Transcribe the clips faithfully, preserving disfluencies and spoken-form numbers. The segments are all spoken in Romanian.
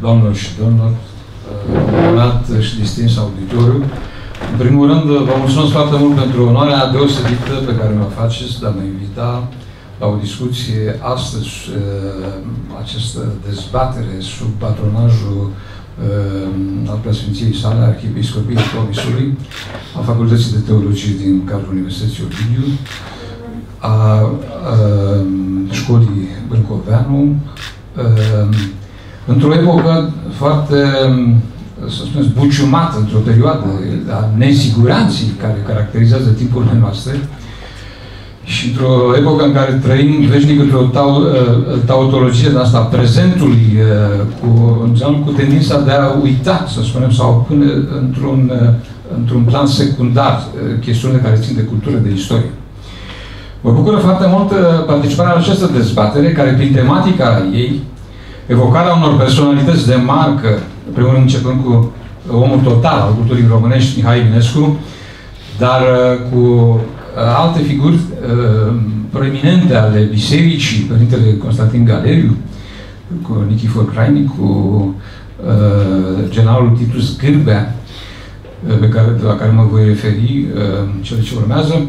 Doamnelor și domnilor, onorat și distins auditoriu, în primul rând, vă mulțumesc foarte mult pentru onoarea deosebită pe care mi-o faceți de a mă invita la o discuție astăzi, această dezbatere sub patronajul al preasfinției sale, Arhiepiscopiei Tomisului, a Facultății de Teologie din cadrul Universității Ovidius, a, a Școlii Bârcoveanu, într-o epocă foarte, să spunem, buciumată, într-o perioadă a nesiguranței care caracterizează timpurile noastre și într-o epocă în care trăim veșnic într-o tautologie de asta, prezentului, cu, înseamnă, cu tendința de a uita, să spunem, sau până într-un într-un plan secundar chestiunile care țin de cultură, de istorie. Mă bucură foarte mult participarea la această dezbatere, care prin tematica ei, evocarea unor personalități de marcă, în primul rând începând cu omul total al culturii românești, Mihai Eminescu, dar cu alte figuri proeminente ale bisericii, Părintele Constantin Galeriu, cu Nichifor Crainic, cu generalul Titus Gârbea, pe care, la care mă voi referi cele ce urmează.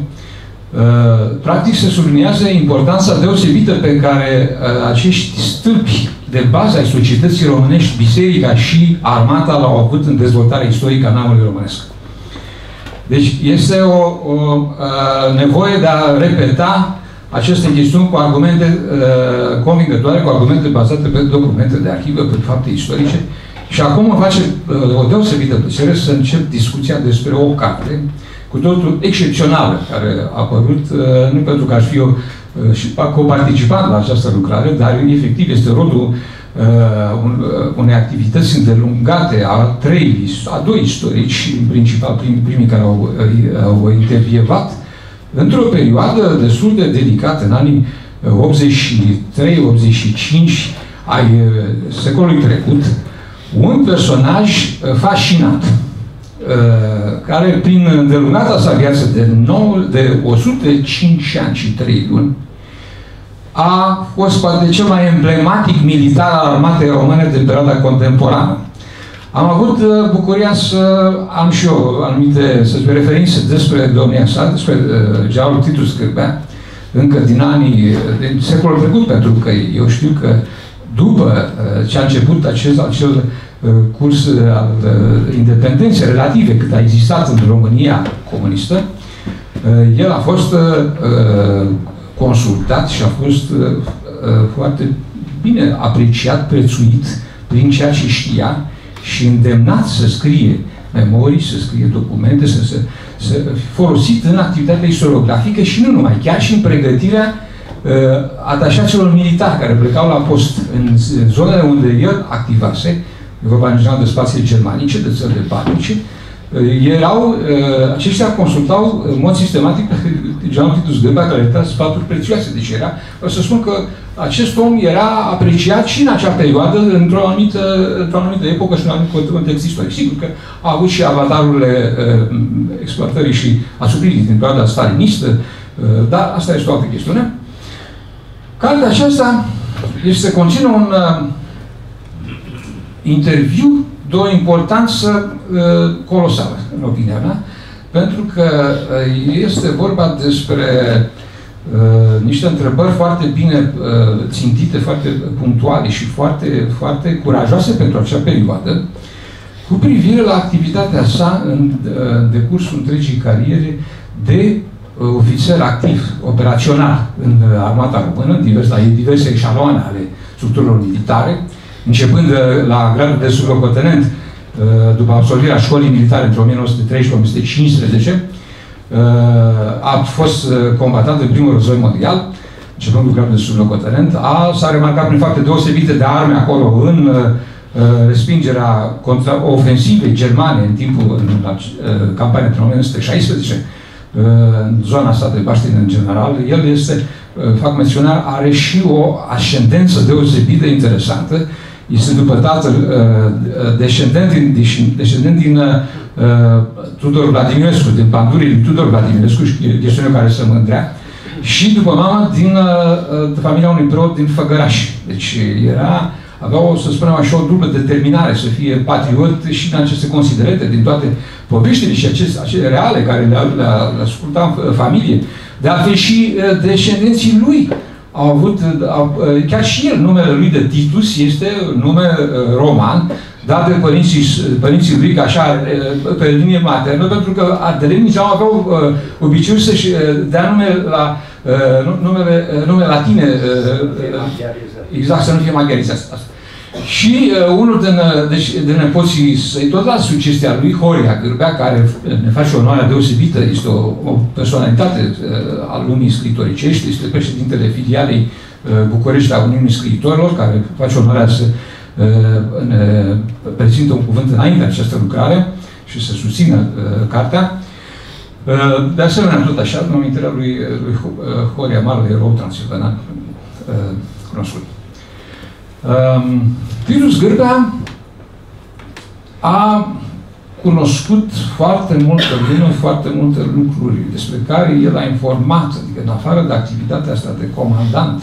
Practic se subliniază importanța deosebită pe care acești stâlpi de bază ai societății românești, biserica și armata l-au avut în dezvoltarea istorică a neamului românesc. Deci este o, o a, nevoie de a repeta aceste chestiuni cu argumente a, convingătoare, cu argumente bazate pe documente de arhivă, pe fapte istorice. Și acum îmi face a, o deosebită plăcere să încep discuția despre o carte cu totul excepțională, care a apărut, a, nu pentru că aș fi eu și coparticipat la această lucrare, dar efectiv este rodul uh, unei activități îndelungate a trei, a doi istorici, în principal prim, primii care au, au intervievat, într-o perioadă destul de delicată, în anii optzeci și trei optzeci și cinci ai secolului trecut, un personaj fascinant, care prin îndelungata sa viață de, de o sută cinci ani și trei luni a fost poate cel mai emblematic militar al armatei române de perioada contemporană. Am avut bucuria să am și eu anumite, să spun, referințe despre domnia sa, despre uh, generalul Titus Gârbea, încă din anii, din secolul trecut, pentru că eu știu că după uh, ce a început acest, acel curs al independenței relative cât a existat în România comunistă, el a fost consultat și a fost foarte bine apreciat, prețuit prin ceea ce știa și îndemnat să scrie memorii, să scrie documente, să, să, să folosit în activitatea istoriografică și nu numai, chiar și în pregătirea atașaților militari care plecau la post în zonele unde el activase. E vorba în general de spații germanice, de țările baltice, erau, aceștia consultau în mod sistematic generalul Titus Gârbea, care le dea sfaturi prețioase. Deci era, o să spun că acest om era apreciat și în acea perioadă, într-o anumită, într-o anumită epocă și în un anumit context istoric. Sigur că a avut și avatarurile exploatării și asupririi din perioada stalinistă, dar asta este o altă chestiune. Cartea aceasta este, conține un interviu de o importanță uh, colosală, în opinia mea, pentru că uh, este vorba despre uh, niște întrebări foarte bine uh, țintite, foarte punctuale și foarte, foarte curajoase pentru acea perioadă, cu privire la activitatea sa în uh, decursul întregii cariere de uh, ofițer activ, operațional în uh, armata română, diverse, la diverse eșaloane ale structurilor militare, începând de la gradul de sublocotenent, după absolvirea școlii militare între o mie nouă sute treisprezece - o mie nouă sute cincisprezece, a fost combatant în primul război mondial, începând cu gradul de sublocotenent, s-a remarcat prin fapte deosebite de arme acolo, în respingerea contraofensivei germane în timpul în la, campania între o mie nouă sute șaisprezece, în zona asta de Baștin în general. El este, fac menționare, are și o ascendență deosebită interesantă. Este după tatăl descendent din, descendent din uh, Tudor Vladimirescu, din pandurii lui Tudor Vladimirescu, chestiunea care se mândrea, și după mama din uh, familia unui preot din Făgăraș. Deci era, aveau, să spunem așa, o dublă determinare să fie patriot și în aceste considerente din toate poveștile și aceste, acele reale care le, le, le asculta în familie, de a fi și descendenții lui. Au avut, au, chiar și el, numele lui de Titus este nume roman, dat de părinții, părinții lui, așa, pe linie maternă, pentru că adelenii aveau obiceiul să-și dea nume la, numele, numele latine. Exact, să nu fie maghiarizați. Și uh, unul din, deci, din nepoții săi, tot la succestia lui, Horia Gârbea, care ne face o onoare deosebită, este o, o personalitate uh, a lumii scriitoricești, este președintele filialei uh, București a Uniunii Scriitorilor, care face onoarea să uh, ne prezintă un cuvânt înainte această lucrare și să susțină uh, cartea. Uh, de asemenea, tot așa, numele lui, lui Horia Marlu, erou transilvanean uh, cunoscut. Um, Titus Gârbea a cunoscut foarte multe lume, foarte multe lucruri despre care el a informat, adică în afară de activitatea asta de comandant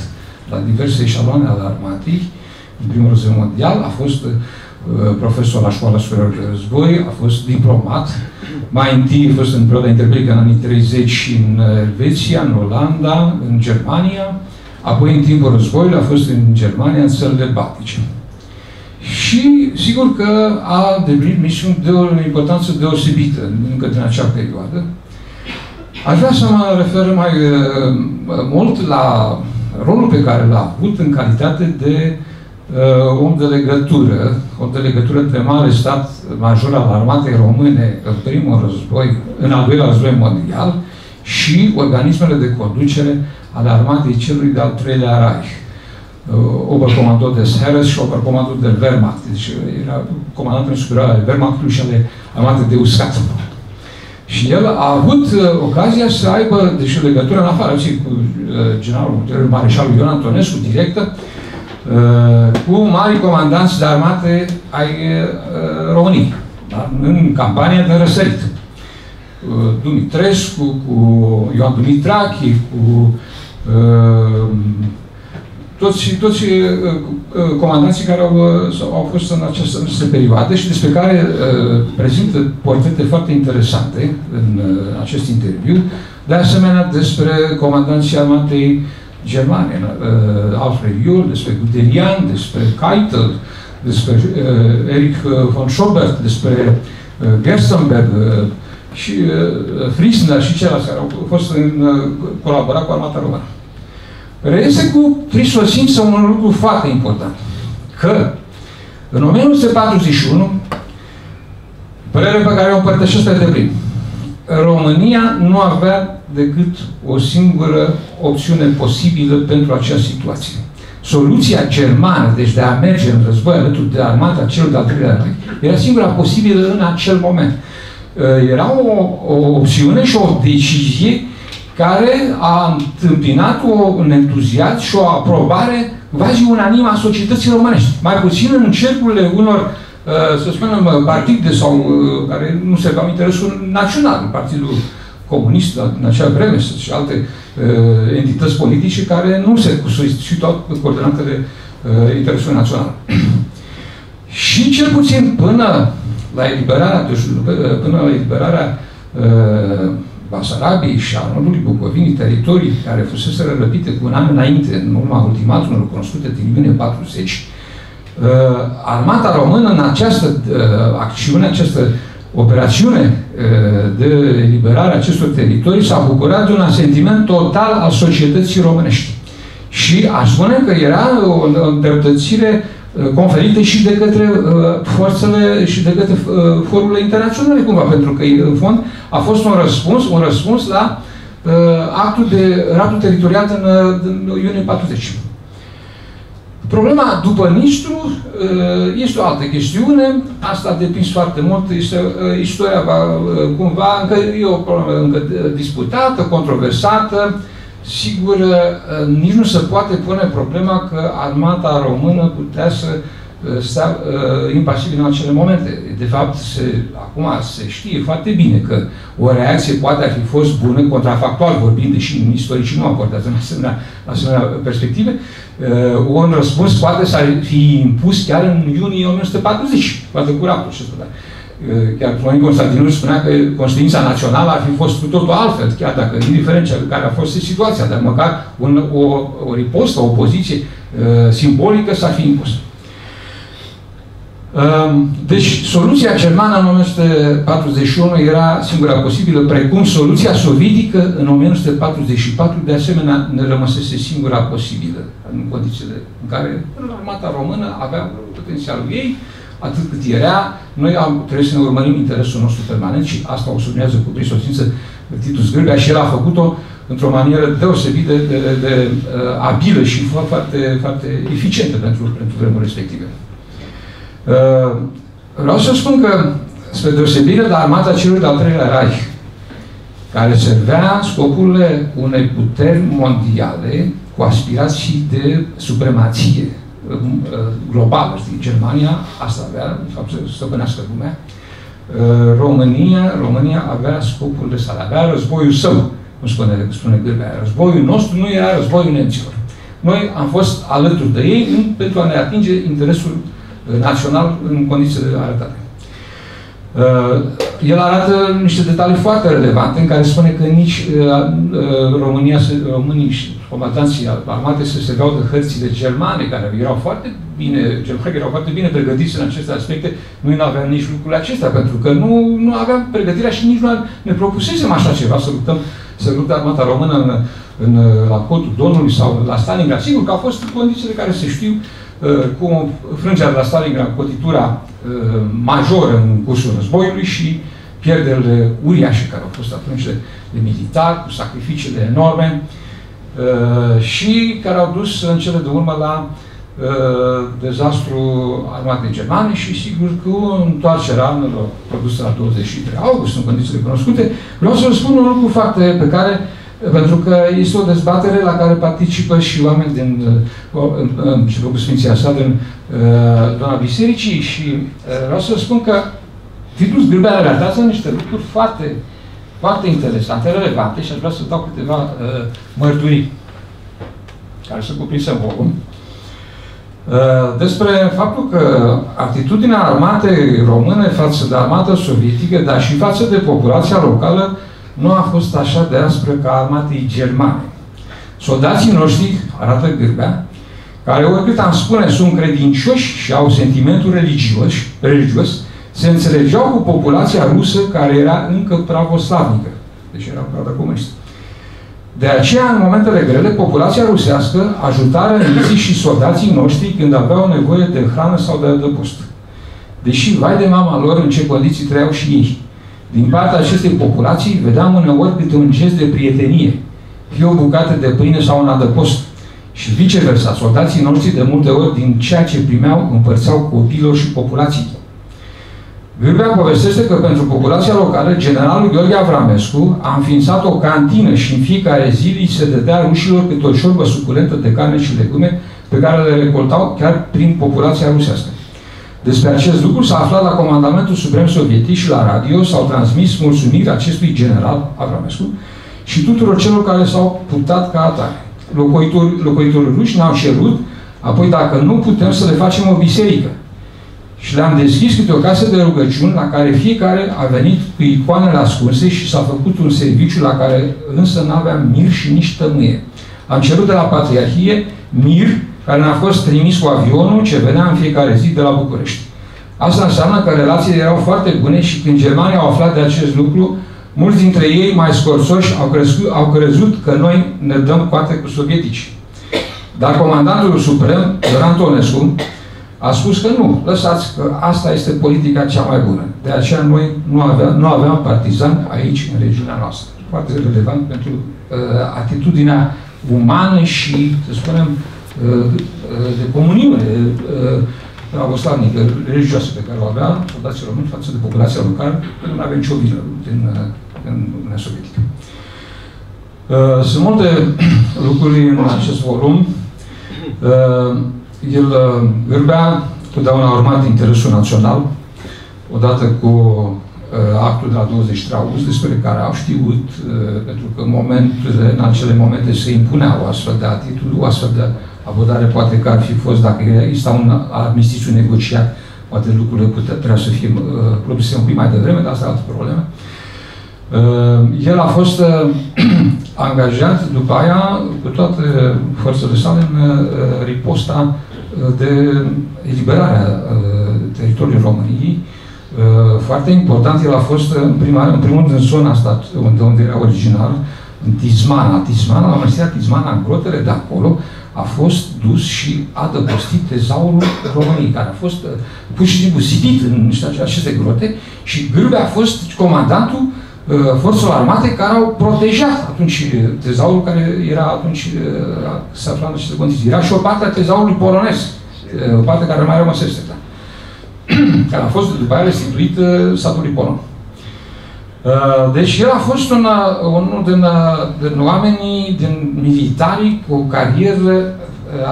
la diverse eșaloane ale armatei, în primul război mondial, a fost uh, profesor la Școala Superioară de Război, a fost diplomat, mai întâi a fost în perioada interbelică în anii treizeci în Elveția, în Olanda, în Germania. Apoi, în timpul războiului, a fost în Germania, în țările Baltice. Și, sigur că a devenit misiuni de o importanță deosebită încă din acea perioadă. Aș vrea să mă refer mai uh, mult la rolul pe care l-a avut în calitate de uh, om de legătură, om de legătură între mare stat major al armatei române în primul război, în al doilea război mondial, și organismele de conducere ale armatei celui de-al treilea Reich, Oberkommando des Heeres și Oberkommando der Wehrmacht. Deci era comandantul superior al Wehrmachtului și ale armatei de uscat. Și el a avut ocazia să aibă, deci, legătură în afară cu generalul mareșalul Ion Antonescu, directă, cu mari comandanți de armate ai României, da? În campania de răsărit. Dumitrescu, cu Ioan Dumitrachi, cu uh, toți, toți uh, comandanții care au, au fost în această, în această perioadă și despre care uh, prezintă portrete foarte interesante în uh, acest interviu, de asemenea despre comandanții armatei germane, uh, Alfred Jodl, despre Guterian, despre Keitel, despre uh, Eric von Schobert, despre uh, Gerstenberg, uh, și uh, Frisner și ceilalți care au fost în uh, colaborat cu armata română. Reiese cu prisosință un lucru foarte important, că în o mie nouă sute patruzeci și unu, părere pe care o împărtășesc pe deplin, România nu avea decât o singură opțiune posibilă pentru acea situație. Soluția germană, deci de a merge în război alături de armata celor de-al treilea Reich, era singura posibilă în acel moment. Era o, o opțiune și o decizie care a întâmpinat un entuziasm și o aprobare quasi unanimă a societății românești. Mai puțin în cercurile unor, să spunem, partide sau care nu se aveau interesul național, Partidul Comunist în acea vreme și alte entități politice care nu se solicitau coordonatele interesului național. Și cel puțin până la eliberarea, deci, până la eliberarea uh, Basarabiei și a nordului Bucovinii, teritorii care fuseseră răpite cu un an înainte, în urma ultimatumului cunoscute din iunie patruzeci, uh, armata română în această uh, acțiune, această operațiune uh, de eliberare a acestor teritorii s-a bucurat de un asentiment total al societății românești. Și aș spune că era o îndreptățire conferită și de către uh, forțele și de către uh, forurile internaționale, cumva, pentru că, în fond, a fost un răspuns, un răspuns la uh, actul de ratul teritorial din, din iunie patruzeci. Problema după Nistru uh, este o altă chestiune, asta a depins foarte mult, este, uh, istoria va, uh, cumva, încă e o problemă încă disputată, controversată. Sigur, nici nu se poate pune problema că armata română putea să sta uh, impasibil în acele momente. De fapt, se, acum se știe foarte bine că o reacție poate ar fi fost bună, contrafactual vorbind, deși istoricii nu acordează asemenea perspective, uh, un răspuns poate să fi impus chiar în iunie o mie nouă sute patruzeci, poate curatul. Chiar Florin Constantinul spunea că conștiința națională ar fi fost cu totul altfel, chiar dacă, indiferent care a fost situația, dar măcar un, o, o ripostă, o poziție uh, simbolică s-ar fi impus. Uh, deci, soluția germană în o mie nouă sute patruzeci și unu era singura posibilă, precum soluția sovietică în o mie nouă sute patruzeci și patru, de asemenea, ne rămăsese singura posibilă, în condițiile în care armata română avea potențialul ei, atât cât era, noi am, trebuie să ne urmărim interesul nostru permanent și asta o sublinează cu prisosință Titus Gârbea și el a făcut-o într-o manieră deosebită de, de, de, de uh, abilă și foarte, foarte eficientă pentru, pentru vremuri respective. Uh, vreau să spun că, spre deosebire de armata celor de-al treilea Reich, care servea scopurile unei puteri mondiale cu aspirații de supremație globală, știi, Germania asta avea, de fapt, să stăpânească lumea. România, România avea scopurile sale, avea războiul său, cum spune, spune Gârbea. Războiul nostru nu era războiul nemților. Noi am fost alături de ei pentru a ne atinge interesul național în condițiile arătate. El arată niște detalii foarte relevante în care spune că nici România, românii și comandanții armate se serveau de hărțile germane, care erau foarte bine, germanii erau foarte bine pregătiți în aceste aspecte. Noi nu aveam nici lucrurile acestea, pentru că nu, nu aveam pregătirea și nici nu ne propusesem așa ceva, să luptăm, să lupte armata română în, în, la Cotul Donului sau la Stalingrad. Sigur că au fost condițiile care se știu, cu frângerea de la Stalingrad, cotitura uh, majoră în cursul războiului și pierderile uriașe care au fost atunci de, de militar, cu sacrificiile enorme uh, și care au dus în cele de urmă la uh, dezastru armatei germane și sigur că întoarcerea anului produsă la douăzeci și trei august, în condițiile cunoscute. Vreau să vă spun un lucru foarte pe care pentru că este o dezbatere la care participă și oameni din ce făcut Sfinția sa, din Doamna Bisericii și vreau să spun că Titus Gârbea relatează niște lucruri foarte, foarte interesante, relevante și aș vrea să dau câteva uh, mărturii care să cuprinsem volum. Uh, despre faptul că atitudinea armatei române față de armata sovietică, dar și față de populația locală, nu a fost așa de aspră ca armatei germane. Soldații noștri, arată Gârbea, care, oricât am spune, sunt credincioși și au sentimentul religios, religios, se înțelegeau cu populația rusă, care era încă pravoslavnică. Deci era o perioadă comunistă. De aceea, în momentele grele, populația rusească ajutară niții și soldații noștri când aveau nevoie de hrană sau de adăpost. Deși, vai de mama lor, în ce condiții trăiau și ei. Din partea acestei populații, vedeam uneori câte un gest de prietenie, fie o bucată de pâine sau un adăpost. Și viceversa, soldații noștri de multe ori din ceea ce primeau, împărțeau copiilor și populației. Gârbea povestește că pentru populația locală, generalul Gheorghe Avramescu a înființat o cantină și în fiecare zi îi se dădea rușilor câte o ciorbă suculentă de carne și legume pe care le recoltau chiar prin populația rusească. Despre acest lucru s-a aflat la Comandamentul Suprem Sovietic și la radio s-au transmis mulțumiri acestui general Avramescu și tuturor celor care s-au purtat ca atare. Locuitorii, locuitorii ruși ne-au cerut, apoi dacă nu putem să le facem o biserică. Și le-am deschis câte o casă de rugăciuni la care fiecare a venit cu icoanele ascunse și s-a făcut un serviciu la care însă n-aveam mir și nici tămâie. Am cerut de la Patriarhie mir, care ne-a fost trimis cu avionul ce venea în fiecare zi de la București. Asta înseamnă că relațiile erau foarte bune și când germanii au aflat de acest lucru, mulți dintre ei, mai scorsoși, au, crescut, au crezut că noi ne dăm coate cu sovietici. Dar comandantul suprem, Ion Antonescu, a spus că nu, lăsați că asta este politica cea mai bună. De aceea noi nu aveam, nu aveam partizani aici, în regiunea noastră. Foarte relevant pentru uh, atitudinea umană și, să spunem, de comuniune pravoslavnică, religioasă pe care o avea soldații români față de populația locală, pentru că nu avea nicio vină din, din Uniunea Sovietică. Sunt multe lucruri în acest volum. El, Gârbea, totdeauna a urmat interesul național, odată cu uh, actul de la douăzeci și trei august, despre care au știut, uh, pentru că în, momentele, în acele momente se impunea o astfel de atitudine, o astfel de abordare, poate că ar fi fost, dacă exista un armistițiu negociat, poate lucrurile puteau să fie uh, produse un pic mai devreme, dar asta e altă problemă. Uh, el a fost uh, angajat după aia, cu toate forțele sale, în uh, riposta de eliberarea uh, teritoriului României. Uh, foarte important, el a fost, în, prima, în primul rând, în zona asta, unde, unde era originar, în Tismana. Tismana, la mănăstirea Tismana, în grotele de acolo, a fost dus și adăpostit tezaurul României, care a fost uh, pus și busitit în aceste grote, și Gârbea a fost comandantul uh, forțelor armate care au protejat atunci tezaurul care era atunci, uh, se afla în aceste condiții. Era și o parte a tezaurului polonez, uh, o parte care mai rămăsese, da, care a fost după aia restituit uh, statului polon. Deci el a fost una, unul din, din oamenii, din militarii cu o carieră,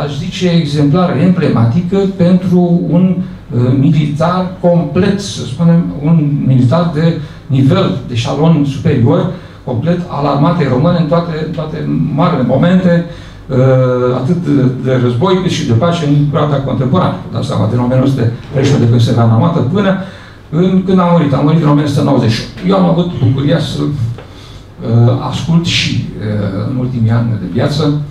aș zice, exemplară, emblematică pentru un uh, militar complet, să spunem, un militar de nivel, de șalon superior, complet al armatei române în toate, toate marile momente, uh, atât de, de război cât și de pace în perioada contemporană. De asta, poate, în o mie nouă sute treizeci de când se avea în armată, până În, când a murit, a murit în o mie nouă sute nouăzeci și opt. Eu am avut bucuria să uh, ascult și uh, în ultimii ani de viață,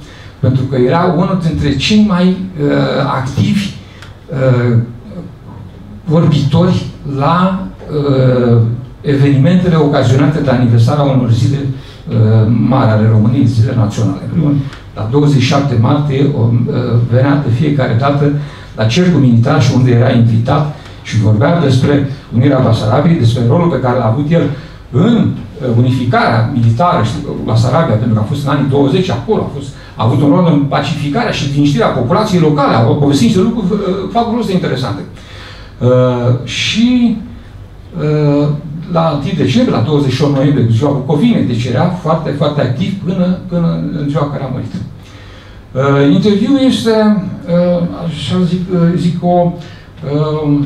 pentru că era unul dintre cei mai uh, activi uh, vorbitori la uh, evenimentele ocazionate de aniversarea unor zile uh, mari ale României, zile naționale. Primul, la douăzeci și șapte martie, uh, venea de fiecare dată la cercul militar și unde era invitat și vorbea despre unirea Basarabiei, despre rolul pe care l-a avut el în unificarea militară și Basarabia, pentru că a fost în anii douăzeci acolo, a, fost, a avut un rol în pacificarea și liniștirea populației locale, au povestit niște lucruri fabulos de interesante. Uh, și uh, la întâi decembrie, la douăzeci și opt noiembrie, ziua Bucovinei, deci era foarte, foarte activ până, până în ziua care a murit. Uh, interviul este, uh, așa zic, uh, zic o Uh,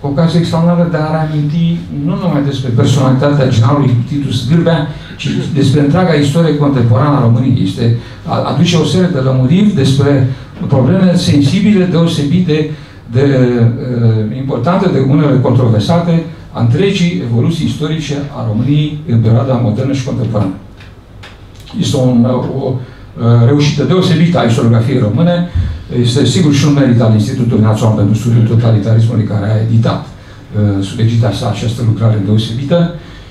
ocazie extraordinară de a reaminti nu numai despre personalitatea generalului Titus Gârbea, ci despre întreaga istorie contemporană a României. Este, aduce o serie de lămuriri despre probleme sensibile, deosebite, de, uh, importante, de unele controversate, a întregii evoluții istorice a României în perioada modernă și contemporană. Este un, o, o reușită deosebită a istoriografiei române. Este sigur și un merit al Institutului Național pentru studiu totalitarismului, care a editat uh, sub egida sa această lucrare deosebită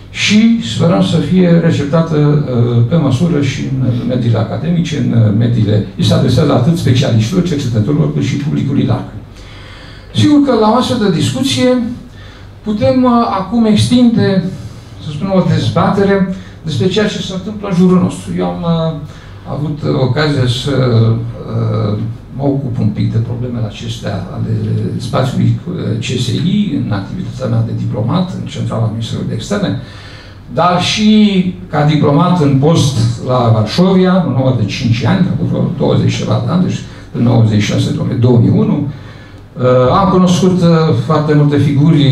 și sperăm să fie receptată uh, pe măsură și în mediile academice, în mediile... Îi se adresează atât specialiștilor, cercetătorilor, cât și publicului larg. Sigur că la o astfel de discuție putem uh, acum extinde, să spunem, o dezbatere despre ceea ce se întâmplă în jurul nostru. Eu am uh, avut uh, ocazia să... Uh, mă ocup un pic de problemele acestea ale spațiului C S I, în activitatea mea de diplomat, în Centrala Ministerului de Externe, dar și ca diplomat în post la Varșovia, în urmă de cinci ani, acum douăzeci și șapte de ani, deci de nouăzeci și șase două mii unu. Am cunoscut foarte multe figuri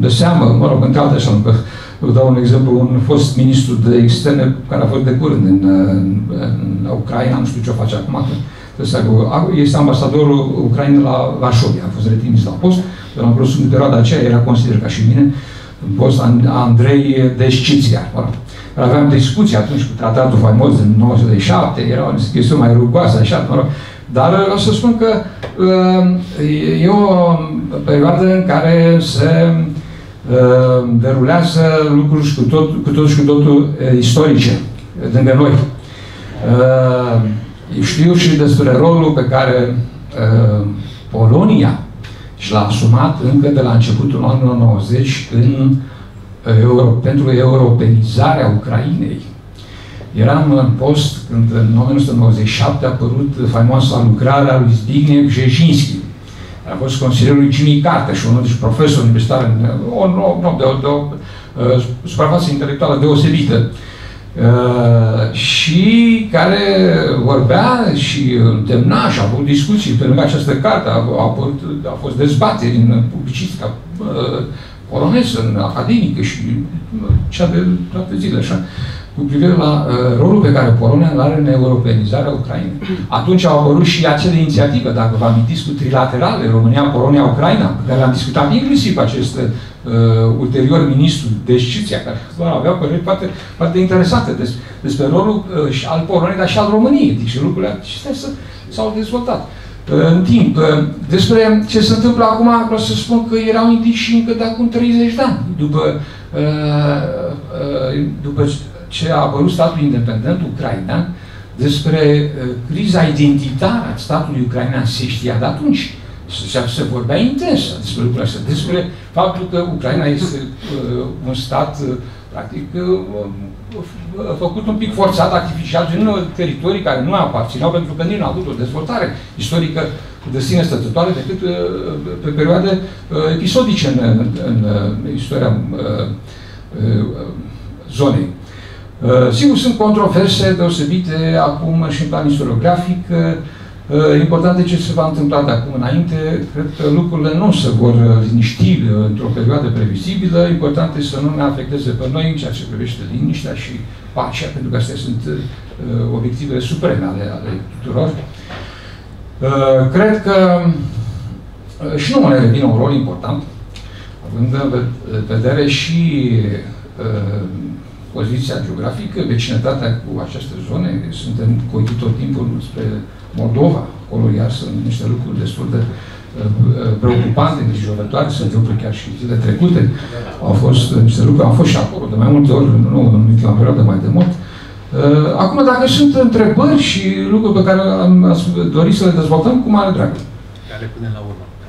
de seamă, mă rog, în alte seamă, că vă dau un exemplu, un fost ministru de externe, care a fost de curând în, în, în Ucraina, nu știu ce o face acum, este ambasadorul Ucrainei la Varșovia, a fost retrimis la post, dar am produs în perioada aceea, era consider ca și mine, în post Andrei Deschiziari. Aveam discuții atunci cu tratatul faimos din nouăzeci și șapte, erau niște chestiuni mai rugoase, așa, mă rog. Dar o să spun că e o perioadă în care se derulează lucruri cu totul, cu totul și cu totul istorice, de noi. Știu și despre rolul pe care uh, Polonia și l-a asumat încă de la începutul anului nouăzeci în, uh, euro, pentru europenizarea Ucrainei. Eram în post când în o mie nouă sute nouăzeci și șapte a apărut faimoasa lucrare a lui Zbigniew Jeziński. A fost consilierul lui Jimmy Carte și unul dintre profesori universitari, o, o, o, de o, de o uh, suprafață intelectuală deosebită. și care vorbea și îndemna și a avut discuții pe lângă această carte, a, apărut, a fost dezbateri în publicistica poloneză, în academică și cea de toate zile, așa, cu privire la uh, rolul pe care Polonia îl are în europenizarea Ucrainei. Atunci au apărut și acele inițiative, dacă vă amintiți, cu trilaterale, România, Polonia, Ucraina, pe care am discutat inclusiv acest uh, ulterior ministru de Justiție, care avea păreri foarte, foarte interesante des, despre rolul uh, al Poloniei, dar și al României. Deci lucrurile acestea s-au dezvoltat uh, în timp. Uh, despre ce se întâmplă acum, vreau să spun că erau indicii încă de acum treizeci de ani, după, uh, uh, după ce a apărut statul independent ucrainean, despre uh, criza identitară a statului ucrainean se știa de atunci. Se, se vorbea intens despre lucrurile astea, despre faptul că Ucraina este uh, un stat, uh, practic, uh, făcut un pic forțat, artificial, din teritorii care nu aparțineau, pentru că nu a avut o dezvoltare istorică de sine stătătoare decât uh, pe perioade uh, episodice în, în, în uh, istoria uh, uh, zonei. Uh, sigur, sunt controverse deosebite acum și în plan istoriografic. Uh, important de ce se va întâmpla de acum înainte. Cred că lucrurile nu se vor liniști într-o perioadă previzibilă. Important este să nu ne afecteze pe noi în ceea ce privește liniștea și pacea, pentru că astea sunt uh, obiectivele supreme ale, ale tuturor. Uh, cred că uh, și nu ne revine un rol important, având în vedere și uh, poziția geografică, vecinătatea cu aceste zone, suntem coiți tot timpul spre Moldova, acolo iar sunt niște lucruri destul de uh, preocupante, îngrijorătoare, se întâmplă chiar și zile trecute. Au fost niște lucruri, au fost și acolo, de mai multe ori, nu în la perioadă mai de mult. Uh, acum, dacă sunt întrebări și lucruri pe care am dorit să le dezvoltăm, cu mare drag. Care punem la urmă.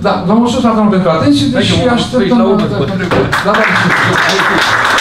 Da, vă mulțumesc la domnul pentru atenție și așteptăm... Da, da, da.